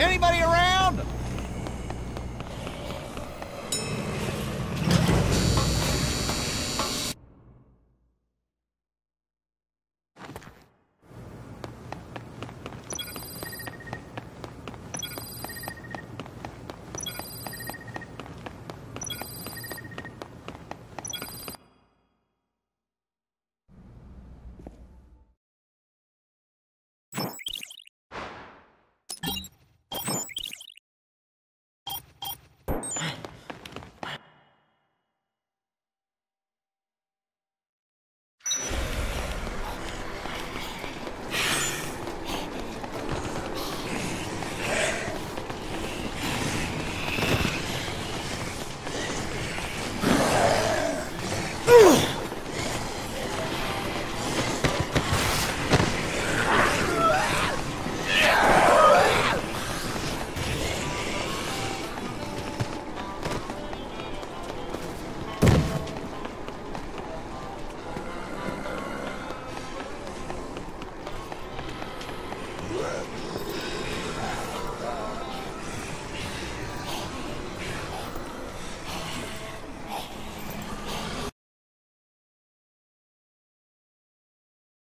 Anybody around?